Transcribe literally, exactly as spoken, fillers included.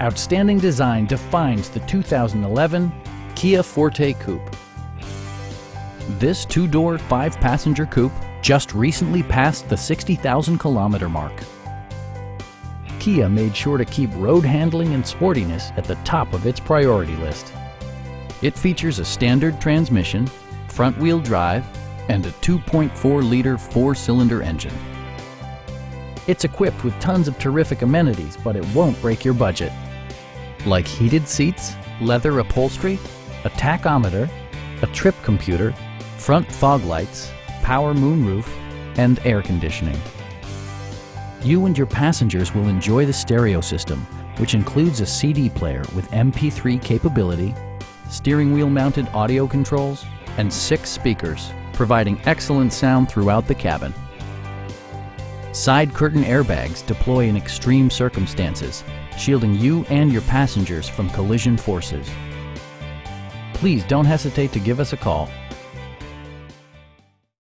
Outstanding design defines the two thousand eleven Kia Forte Koup. This two-door, five-passenger coupe just recently passed the sixty thousand kilometer mark. Kia made sure to keep road handling and sportiness at the top of its priority list. It features a standard transmission, front-wheel drive, and a two point four liter four-cylinder engine. It's equipped with tons of terrific amenities, but it won't break your budget. Like heated seats, leather upholstery, a tachometer, a trip computer, front fog lights, power moonroof, and air conditioning. You and your passengers will enjoy the stereo system, which includes a C D player with M P three capability, steering wheel mounted audio controls, and six speakers, providing excellent sound throughout the cabin. Side curtain airbags deploy in extreme circumstances, shielding you and your passengers from collision forces. Please don't hesitate to give us a call.